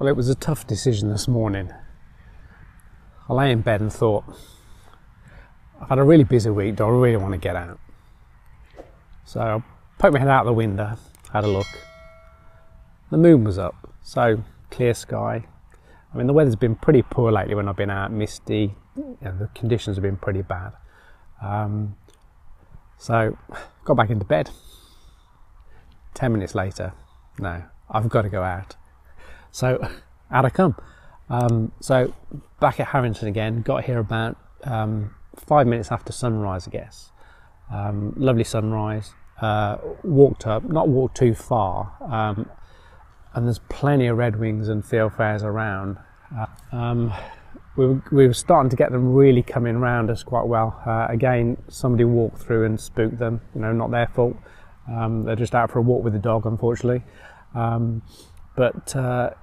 Well, it was a tough decision this morning. I lay in bed and thought, I've had a really busy week, do I really want to get out? So I poked my head out the window, had a look. The moon was up, so clear sky. I mean, the weather's been pretty poor lately when I've been out, misty, you know, the conditions have been pretty bad. So got back into bed. 10 minutes later, no, I've got to go out. So out I come. So back at Harrington again, got here about 5 minutes after sunrise, I guess. Lovely sunrise, walked up, not walked too far, and there's plenty of redwings and fieldfares around. We were starting to get them really coming round us quite well. Again, somebody walked through and spooked them, you know, not their fault. They're just out for a walk with the dog, unfortunately. But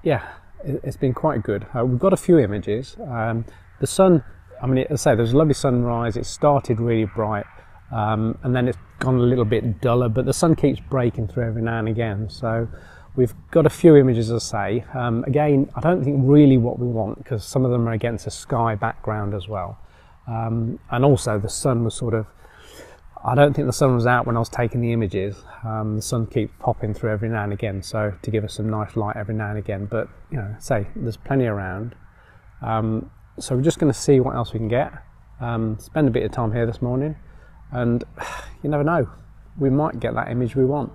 yeah, it's been quite good. We've got a few images. The sun, I mean, as I say, there's a lovely sunrise. It started really bright, and then it's gone a little bit duller, but the sun keeps breaking through every now and again. So we've got a few images, as I say. Again, I don't think really what we want, because some of them are against a sky background as well. And also the sun was sort of, I don't think the sun was out when I was taking the images. The sun keeps popping through every now and again, so to give us some nice light every now and again. But you know, say there's plenty around, so we're just going to see what else we can get. Spend a bit of time here this morning, and you never know, we might get that image we want.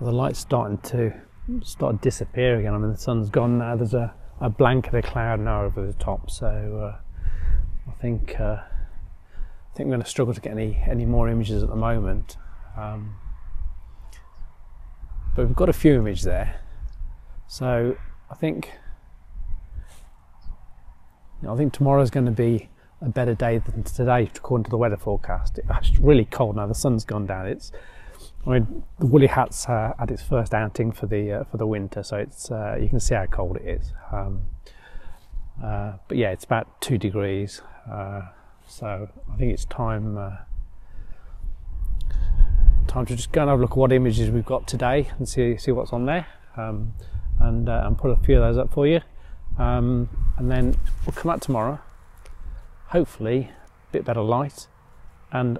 The light's starting to disappear again. I mean, the sun's gone now. There's a blanket of cloud now over the top, so I think I'm going to struggle to get any more images at the moment. But we've got a few images there, so I think tomorrow's going to be a better day than today, according to the weather forecast. It's really cold now. The sun's gone down. I mean, the woolly hat's had its first outing for the winter, so it's you can see how cold it is. But yeah, it's about 2 degrees, so I think it's time to just go and have a look at what images we've got today and see what's on there, and put a few of those up for you, and then we'll come out tomorrow, hopefully a bit better light, and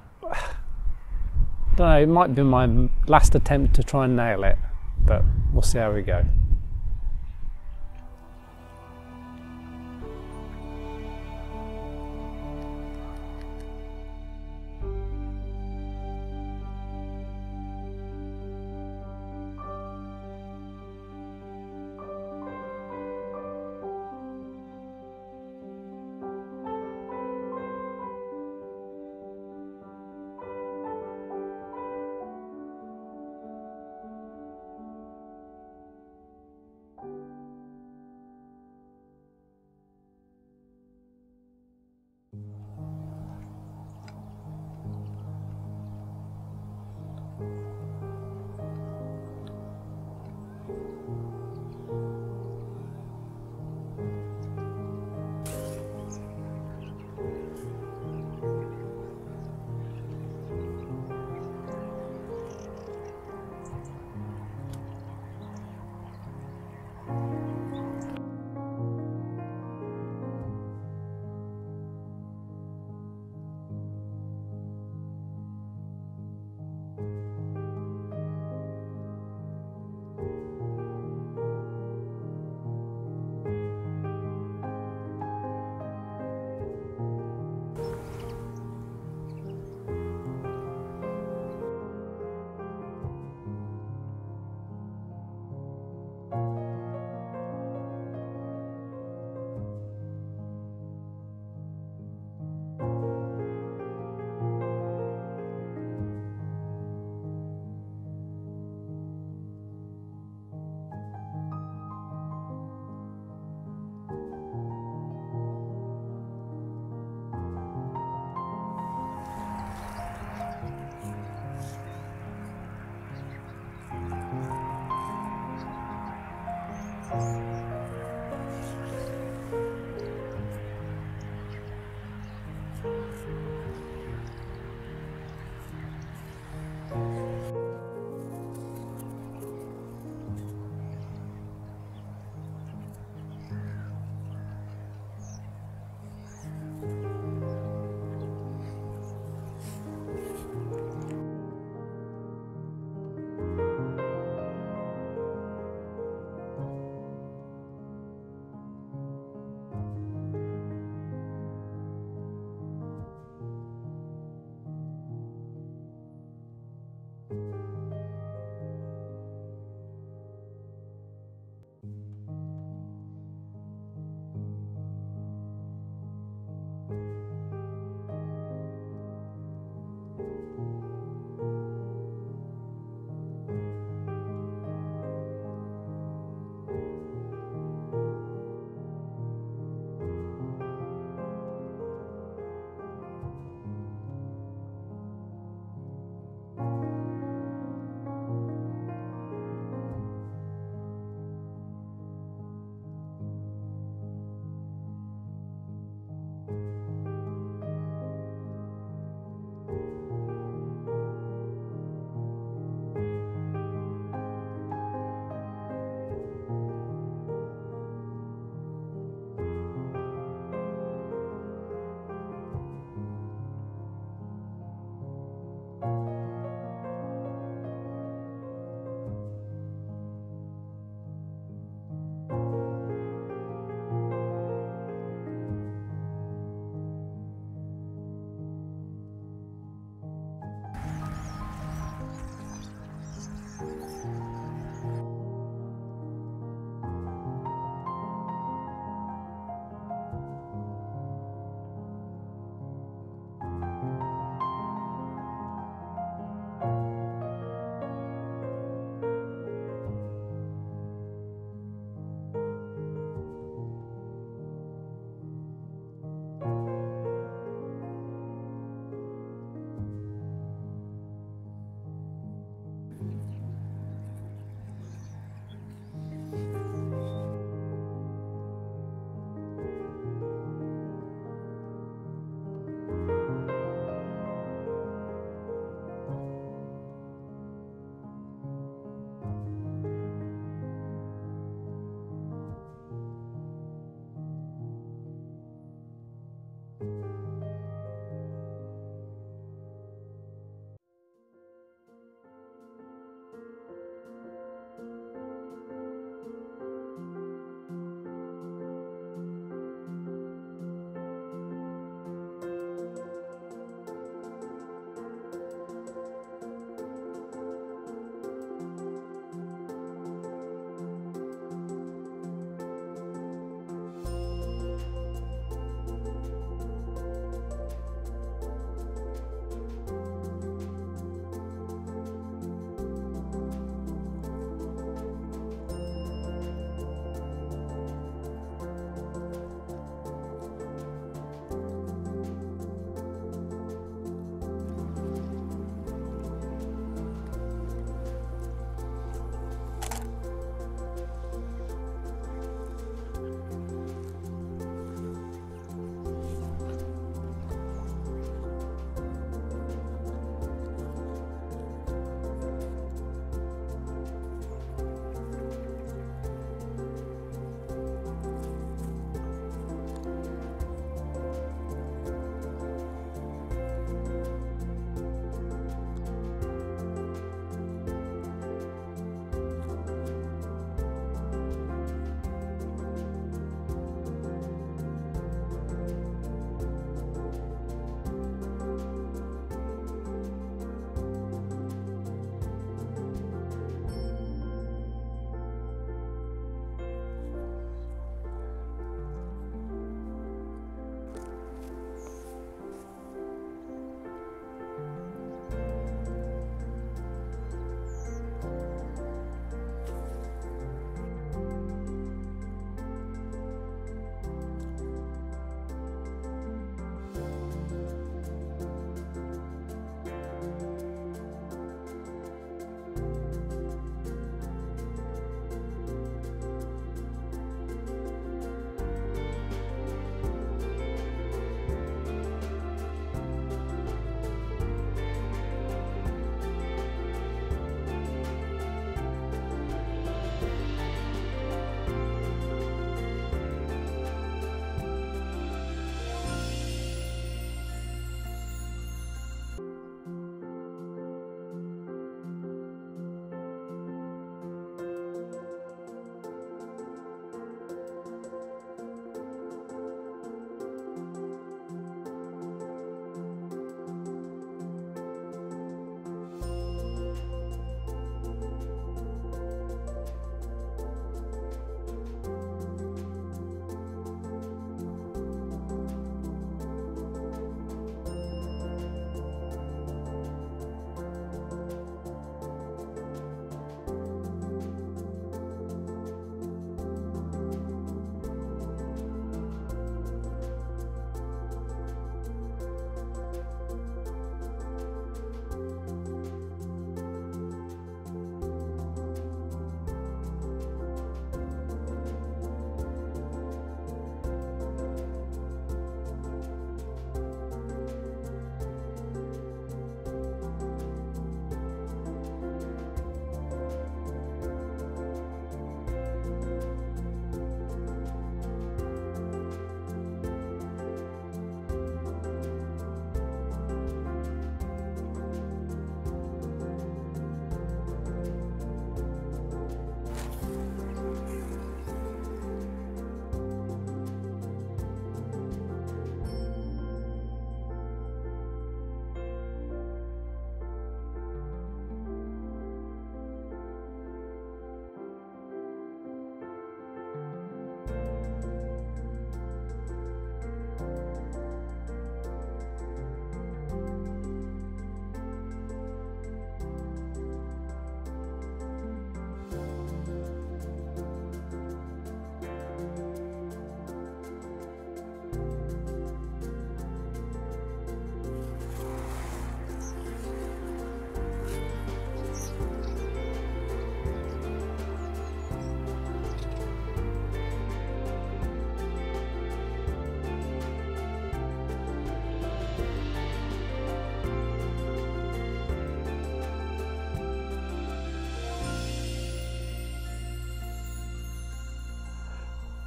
I don't know, it might be my last attempt to try and nail it, but we'll see how we go.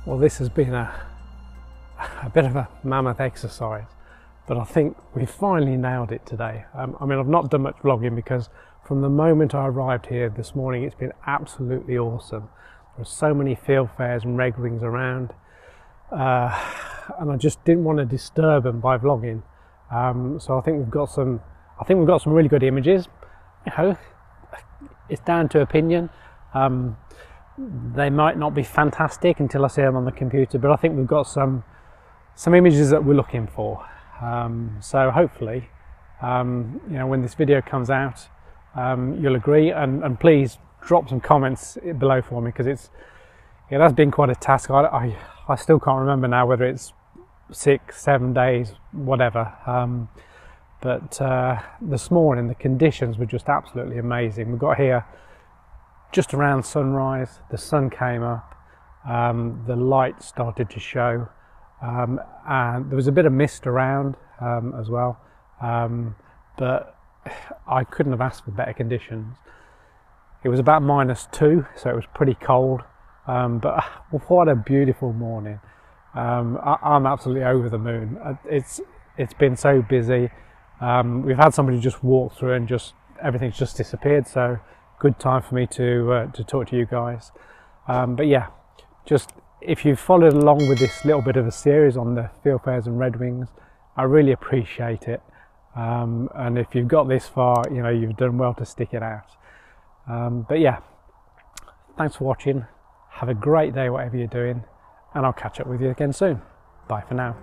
Well, this has been a bit of a mammoth exercise, but I think we finally nailed it today. I mean, I've not done much vlogging because from the moment I arrived here this morning, it's been absolutely awesome. There's so many field fares and redwings around, and I just didn't want to disturb them by vlogging. So I think we've got some really good images. You know, it's down to opinion. They might not be fantastic until I see them on the computer, but I think we've got some images that we're looking for. So hopefully, you know, when this video comes out, you'll agree, and please drop some comments below for me, because it's, yeah, that's been quite a task. I still can't remember now whether it's 6, 7 days, whatever. But this morning the conditions were just absolutely amazing. We got here just around sunrise, the sun came up, the light started to show, and there was a bit of mist around as well, but I couldn't have asked for better conditions. It was about -2, so it was pretty cold, but what a beautiful morning. I'm absolutely over the moon. It's been so busy. We've had somebody just walk through and just everything's just disappeared, so good time for me to talk to you guys. But yeah, just if you've followed along with this little bit of a series on the field fares and redwings, I really appreciate it. And if you've got this far, you know, you've done well to stick it out. But yeah, thanks for watching. Have a great day, whatever you're doing, and I'll catch up with you again soon. Bye for now.